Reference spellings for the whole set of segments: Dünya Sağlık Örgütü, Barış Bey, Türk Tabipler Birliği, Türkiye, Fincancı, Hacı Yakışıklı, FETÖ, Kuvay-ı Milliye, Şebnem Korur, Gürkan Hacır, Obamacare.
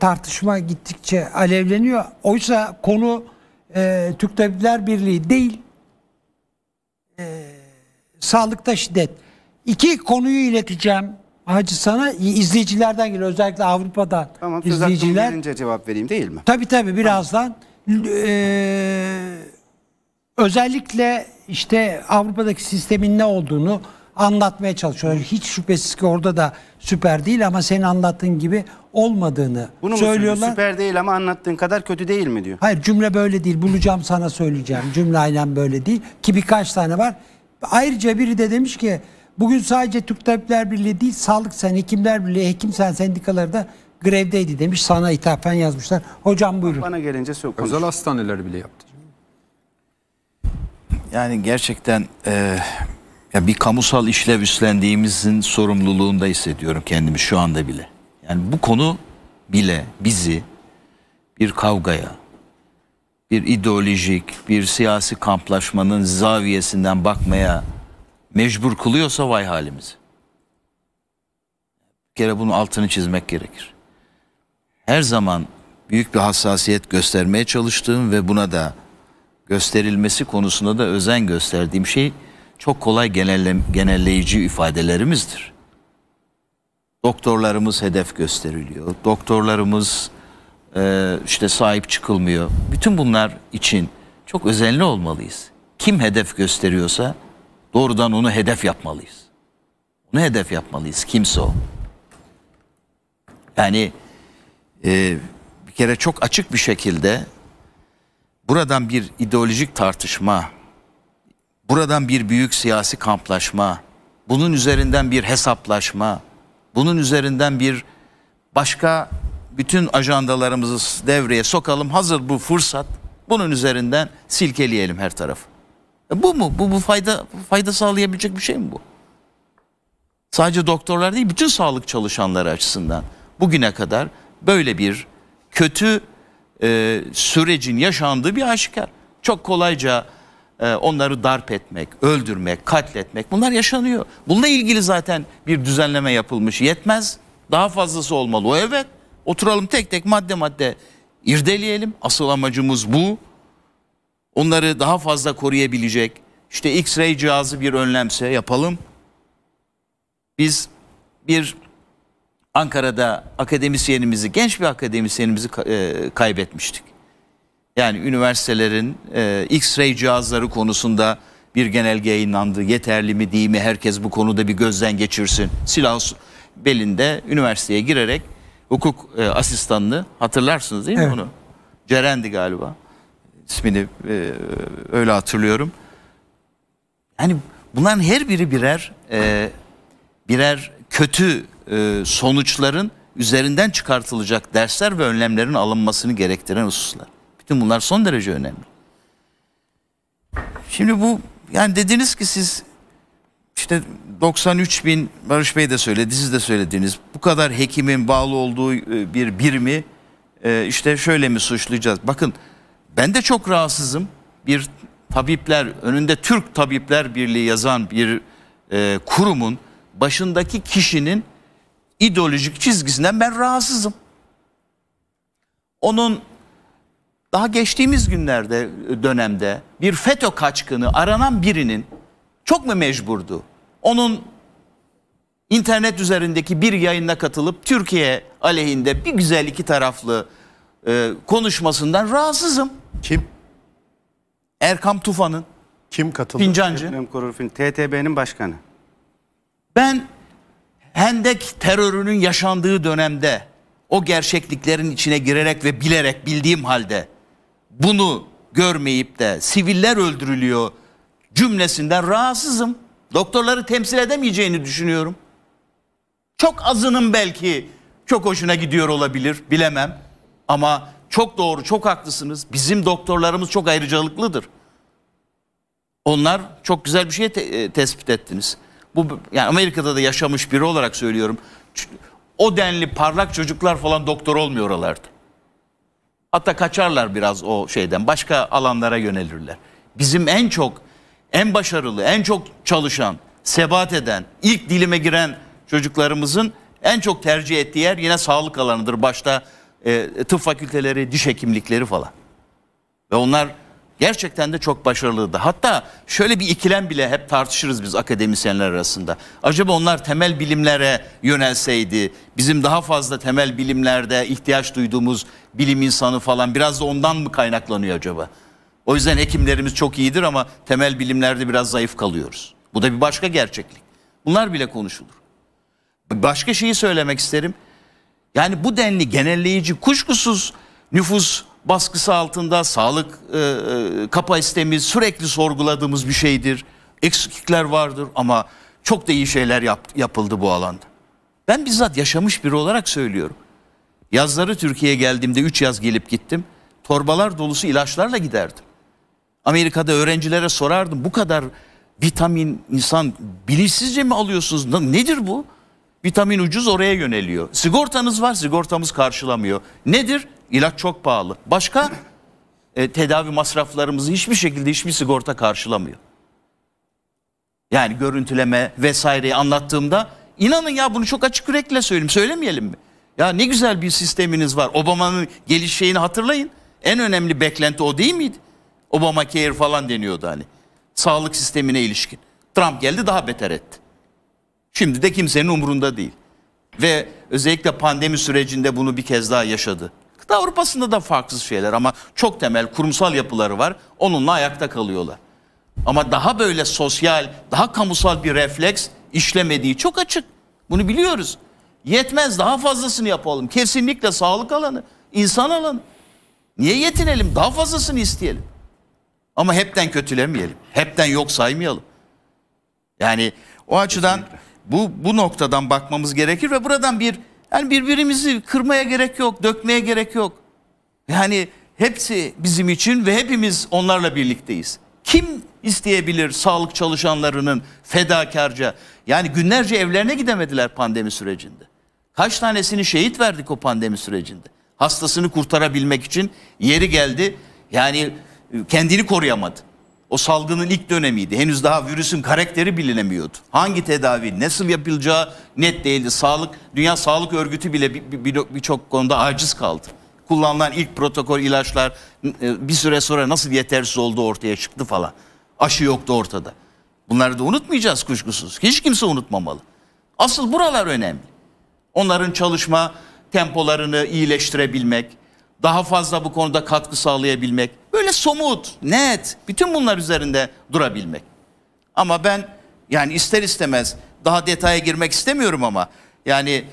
tartışma gittikçe alevleniyor. Oysa konu Türk Tabipler Birliği değil, sağlıkta şiddet. İki konuyu ileteceğim Hacı sana, izleyicilerden geliyor, özellikle Avrupa'dan. Tamam, izleyiciler. Gelince cevap vereyim değil mi? Tabii tabii, birazdan. Tamam. Özellikle işte Avrupa'daki sistemin ne olduğunu anlatmaya çalışıyorlar. Hiç şüphesiz ki orada da süper değil ama senin anlattığın gibi olmadığını bunu söylüyorlar. Süper değil ama anlattığın kadar kötü değil mi diyor. Hayır, cümle böyle değil. Bulacağım sana söyleyeceğim. Cümle aynen böyle değil. Ki birkaç tane var. Ayrıca biri de demiş ki bugün sadece Türk Tabipler Birliği değil, Sağlık Sen, Hekimler Birliği, Hekim Sen sendikaları da grevdeydi demiş. Sana ithafen yazmışlar. Hocam buyurun. Bana gelince soğuk. Özel hastaneler bile yaptı. Yani gerçekten ya bir kamusal işlev üstlendiğimizin sorumluluğunda hissediyorum kendimi şu anda bile. Yani bu konu bile bizi bir kavgaya, bir ideolojik, bir siyasi kamplaşmanın zaviyesinden bakmaya mecbur kılıyorsa vay halimizi. Bir kere bunun altını çizmek gerekir. Her zaman büyük bir hassasiyet göstermeye çalıştığım ve buna da gösterilmesi konusunda da özen gösterdiğim şey çok kolay genelleyici ifadelerimizdir. Doktorlarımız hedef gösteriliyor. Doktorlarımız işte sahip çıkılmıyor. Bütün bunlar için çok özenli olmalıyız. Kim hedef gösteriyorsa doğrudan onu hedef yapmalıyız. Onu hedef yapmalıyız. Kimse o. Yani bir kere çok açık bir şekilde buradan bir ideolojik tartışma, buradan bir büyük siyasi kamplaşma, bunun üzerinden bir hesaplaşma, bunun üzerinden bir başka bütün ajandalarımızı devreye sokalım. Hazır bu fırsat, bunun üzerinden silkeleyelim her tarafı. Bu mu? Bu fayda sağlayabilecek bir şey mi bu? Sadece doktorlar değil, bütün sağlık çalışanları açısından bugüne kadar böyle bir kötü sürecin yaşandığı bir aşikar. Çok kolayca onları darp etmek, öldürmek, katletmek, bunlar yaşanıyor. Bununla ilgili zaten bir düzenleme yapılmış, yetmez. Daha fazlası olmalı. O evet. Oturalım tek tek madde madde irdeleyelim. Asıl amacımız bu. Onları daha fazla koruyabilecek işte X-ray cihazı bir önlemse yapalım. Biz bir Ankara'da akademisyenimizi, genç bir akademisyenimizi kaybetmiştik. Yani üniversitelerin X-ray cihazları konusunda bir genelge yayınlandı. Yeterli mi değil mi? Herkes bu konuda bir gözden geçirsin. Silah belinde üniversiteye girerek hukuk asistanını, hatırlarsınız değil mi onu? Ceren'di galiba. İsmini öyle hatırlıyorum. Yani bunların her biri birer kötü sonuçların üzerinden çıkartılacak dersler ve önlemlerin alınmasını gerektiren hususlar. Bütün bunlar son derece önemli. Şimdi bu, yani dediniz ki siz işte 93 bin, Barış Bey de söyledi, siz de söylediniz. Bu kadar hekimin bağlı olduğu bir birimi işte şöyle mi suçlayacağız? Bakın, ben de çok rahatsızım. Bir tabipler, önünde Türk Tabipler Birliği yazan bir kurumun başındaki kişinin ideolojik çizgisinden ben rahatsızım. Onun daha geçtiğimiz günlerde, dönemde bir FETÖ kaçkını aranan birinin çok mu mecburdu? Onun internet üzerindeki bir yayına katılıp Türkiye aleyhinde bir güzel iki taraflı konuşmasından rahatsızım. Kim? Erkam Tufan'ın. Kim katıldı? Fincancı. Şebnem Korur, TTB'nin başkanı. Ben Hendek terörünün yaşandığı dönemde o gerçekliklerin içine girerek ve bilerek, bildiğim halde bunu görmeyip de siviller öldürülüyor cümlesinden rahatsızım. Doktorları temsil edemeyeceğini düşünüyorum. Çok azının belki çok hoşuna gidiyor olabilir, bilemem. Ama çok doğru, çok haklısınız. Bizim doktorlarımız çok ayrıcalıklıdır. Onlar çok güzel bir şey tespit ettiniz. Bu, yani Amerika'da da yaşamış biri olarak söylüyorum. O denli parlak çocuklar falan doktor olmuyor oralarda. Hatta kaçarlar biraz o şeyden. Başka alanlara yönelirler. Bizim en çok, en başarılı, en çok çalışan, sebat eden, ilk dilime giren çocuklarımızın En çok tercih ettiği yer yine sağlık alanıdır. Başta tıp fakülteleri, diş hekimlikleri falan. Ve onlar gerçekten de çok başarılıydı. Hatta şöyle bir ikilem bile hep tartışırız biz akademisyenler arasında. Acaba onlar temel bilimlere yönelseydi, bizim daha fazla temel bilimlerde ihtiyaç duyduğumuz bilim insanı falan biraz da ondan mı kaynaklanıyor acaba? O yüzden hekimlerimiz çok iyidir ama temel bilimlerde biraz zayıf kalıyoruz. Bu da bir başka gerçeklik. Bunlar bile konuşulur. Başka şeyi söylemek isterim. Yani bu denli genelleyici, kuşkusuz nüfus baskısı altında sağlık kapasitemiz sürekli sorguladığımız bir şeydir. Eksiklikler vardır ama çok da iyi şeyler yapıldı bu alanda. Ben bizzat yaşamış biri olarak söylüyorum. Yazları Türkiye'ye geldiğimde 3 yaz gelip gittim. Torbalar dolusu ilaçlarla giderdim. Amerika'da öğrencilere sorardım, bu kadar vitamin insan bilinçsizce mi alıyorsunuz? Nedir bu? Vitamin ucuz, oraya yöneliyor. Sigortanız var, sigortamız karşılamıyor. Nedir? İlaç çok pahalı. Başka? Tedavi masraflarımızı hiçbir şekilde hiçbir sigorta karşılamıyor. Yani görüntüleme vesaireyi anlattığımda, inanın ya, bunu çok açık yürekle söyleyeyim, söylemeyelim mi? Ya ne güzel bir sisteminiz var. Obama'nın geliş şeyini hatırlayın. En önemli beklenti o değil miydi? Obamacare falan deniyordu hani. Sağlık sistemine ilişkin. Trump geldi, daha beter etti. Şimdi de kimsenin umurunda değil. Ve özellikle pandemi sürecinde bunu bir kez daha yaşadı. Kıta Avrupa'sında da farksız şeyler ama çok temel kurumsal yapıları var. Onunla ayakta kalıyorlar. Ama daha böyle sosyal, daha kamusal bir refleks işlemediği çok açık. Bunu biliyoruz. Yetmez, daha fazlasını yapalım. Kesinlikle sağlık alanı, insan alanı. Niye yetinelim? Daha fazlasını isteyelim. Ama hepten kötülemeyelim. Hepten yok saymayalım. Yani o açıdan... Kesinlikle. Bu noktadan bakmamız gerekir ve buradan yani birbirimizi kırmaya gerek yok, dökmeye gerek yok. Yani hepsi bizim için ve hepimiz onlarla birlikteyiz. Kim isteyebilir sağlık çalışanlarının fedakarca? Yani günlerce evlerine gidemediler pandemi sürecinde. Kaç tanesini şehit verdik o pandemi sürecinde. Hastasını kurtarabilmek için yeri geldi. Yani kendini koruyamadı. O salgının ilk dönemiydi. Henüz daha virüsün karakteri bilinemiyordu. Hangi tedavi, nasıl yapılacağı net değildi. Dünya Sağlık Örgütü bile birçok konuda aciz kaldı. Kullanılan ilk protokol ilaçlar bir süre sonra nasıl yetersiz olduğu ortaya çıktı falan. Aşı yoktu ortada. Bunları da unutmayacağız kuşkusuz. Hiç kimse unutmamalı. Asıl buralar önemli. Onların çalışma tempolarını iyileştirebilmek, daha fazla bu konuda katkı sağlayabilmek, böyle somut, net, bütün bunlar üzerinde durabilmek. Ama ben yani ister istemez, daha detaya girmek istemiyorum ama yani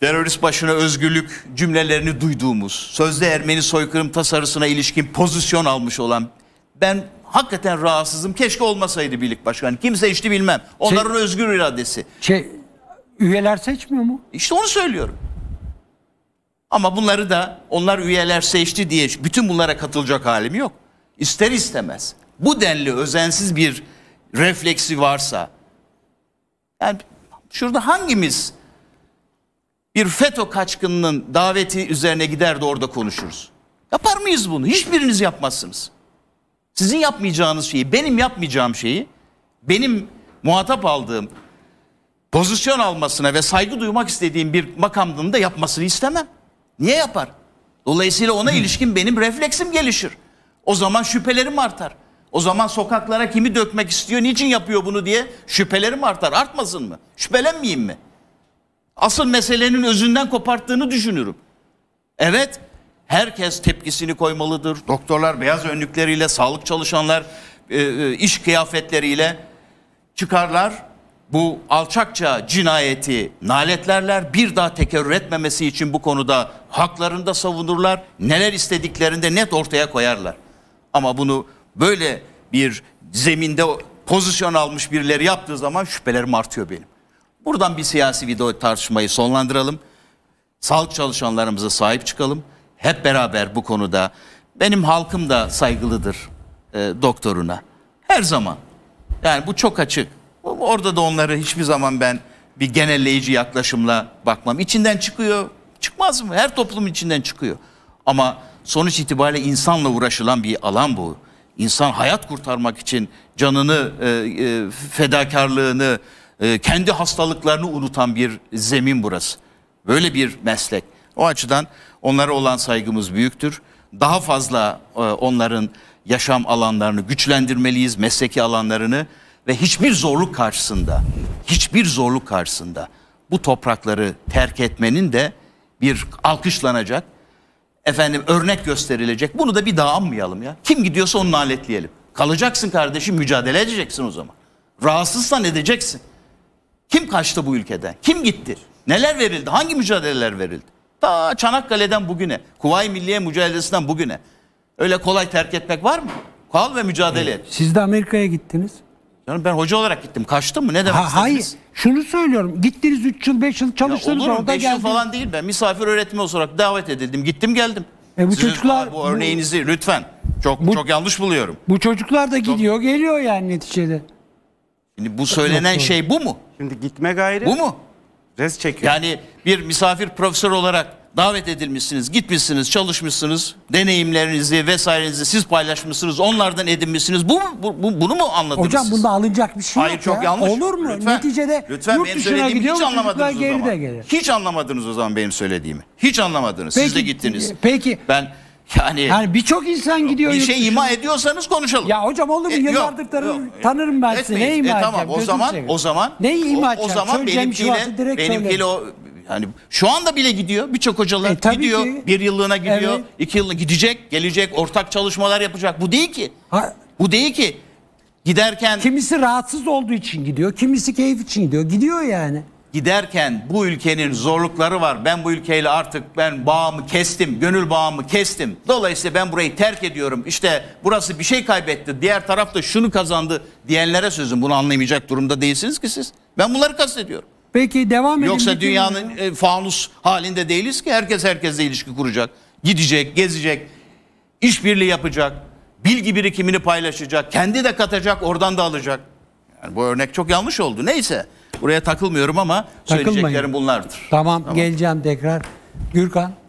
terörist başına özgürlük cümlelerini duyduğumuz, sözde Ermeni soykırım tasarısına ilişkin pozisyon almış olan, ben hakikaten rahatsızım. Keşke olmasaydı birlik başkanı. Kimse işti bilmem. Onların özgür iradesi. Üyeler seçmiyor mu? İşte onu söylüyorum. Ama bunları da onlar üyeler seçti diye bütün bunlara katılacak halim yok. İster istemez. Bu denli özensiz bir refleksi varsa, yani şurada hangimiz bir FETÖ kaçkınının daveti üzerine gider de orada konuşuruz? Yapar mıyız bunu? Hiçbiriniz yapmazsınız. Sizin yapmayacağınız şeyi, benim yapmayacağım şeyi, benim muhatap aldığım, pozisyon almasına ve saygı duymak istediğim bir makamının da yapmasını istemem. Niye yapar? Dolayısıyla ona ilişkin benim refleksim gelişir. O zaman şüphelerim artar. O zaman sokaklara kimi dökmek istiyor, niçin yapıyor bunu diye şüphelerim artar. Artmasın mı? Şüphelenmeyeyim mi? Asıl meselenin özünden koparttığını düşünürüm. Evet, herkes tepkisini koymalıdır. Doktorlar beyaz önlükleriyle, sağlık çalışanlar iş kıyafetleriyle çıkarlar. Bu alçakça cinayeti naletlerler, bir daha tekerrür etmemesi için bu konuda haklarını da savunurlar, neler istediklerini de net ortaya koyarlar. Ama bunu böyle bir zeminde pozisyon almış birileri yaptığı zaman şüphelerim artıyor benim. Buradan bir siyasi video tartışmayı sonlandıralım. Sağlık çalışanlarımıza sahip çıkalım. Hep beraber bu konuda, benim halkım da saygılıdır doktoruna. Her zaman. Yani bu çok açık. Orada da onları hiçbir zaman ben bir genelleyici yaklaşımla bakmam. İçinden çıkıyor, çıkmaz mı? Her toplumun içinden çıkıyor. Ama sonuç itibariyle insanla uğraşılan bir alan bu. İnsan hayat kurtarmak için canını, fedakarlığını, kendi hastalıklarını unutan bir zemin burası. Böyle bir meslek. O açıdan onlara olan saygımız büyüktür. Daha fazla onların yaşam alanlarını güçlendirmeliyiz, mesleki alanlarını ve hiçbir zorluk karşısında, bu toprakları terk etmenin de bir alkışlanacak, efendim örnek gösterilecek. Bunu da bir daha anmayalım ya. Kim gidiyorsa onu aletleyelim. Kalacaksın kardeşim, mücadele edeceksin o zaman. Rahatsızsan edeceksin. Kim kaçtı bu ülkeden? Kim gitti? Neler verildi? Hangi mücadeleler verildi? Ta Çanakkale'den bugüne, Kuvay-ı Milliye mücadelesinden bugüne. Öyle kolay terk etmek var mı? Kal ve mücadele et. Siz de Amerika'ya gittiniz. Yani ben hoca olarak gittim. Kaçtım mı? Ne demek istediniz? Hayır. Şunu söylüyorum. Gittiniz 3 yıl, 5 yıl çalıştınız. Olur mu? 5 yıl falan değil. Ben misafir öğretmen olarak davet edildim. Gittim geldim. Bu sizin çocuklar... Bu örneğinizi lütfen. Çok yanlış buluyorum. Bu çocuklar da gidiyor, geliyor yani neticede. Şimdi bu söylenen şey bu mu? Şimdi gitme gayreti. Bu mu? Res çekiyor. Yani bir misafir profesör olarak davet edilmişsiniz, gitmişsiniz, çalışmışsınız, deneyimlerinizi vesairenizi siz paylaşmışsınız, onlardan edinmişsiniz. Bunu mu anladınız? Hocam bunda alınacak bir şey yok. Hayır, çok yanlış. Olur mu? Lütfen, neticede yurt dışına gidiyor, çocuklar geri de gelir. Hiç anlamadınız o zaman benim söylediğimi. Hiç anlamadınız. Peki, siz de gittiniz. Peki. Ben yani birçok insan gidiyor. Bir şey ima ediyorsanız konuşalım. Ya hocam olur mu? Yıllardır tanırım ben sizi. Neyi ima edeceğim? Tamam, o zaman neyi ima edeceğim? O zaman benimkiyle o... Yani şu anda bile gidiyor. Birçok hocalar gidiyor. Ki. Bir yıllığına gidiyor. Evet. 2 yıllığına gidecek. Gelecek. Ortak çalışmalar yapacak. Bu değil ki. Bu değil ki. Giderken. Kimisi rahatsız olduğu için gidiyor. Kimisi keyif için gidiyor. Gidiyor yani. Giderken bu ülkenin zorlukları var. Ben bu ülkeyle artık bağımı kestim. Gönül bağımı kestim. Dolayısıyla ben burayı terk ediyorum. İşte burası bir şey kaybetti. Diğer taraf da şunu kazandı diyenlere sözüm. Bunu anlayamayacak durumda değilsiniz ki siz. Ben bunları kastediyorum. Peki devam edin. Yoksa dünyanın fanus halinde değiliz ki herkes herkesle ilişki kuracak. Gidecek, gezecek, işbirliği yapacak, bilgi birikimini paylaşacak, kendi de katacak, oradan da alacak. Yani bu örnek çok yanlış oldu. Neyse, buraya takılmıyorum ama söyleyeceklerim bunlardır. Tamam, geleceğim tekrar. Gürkan.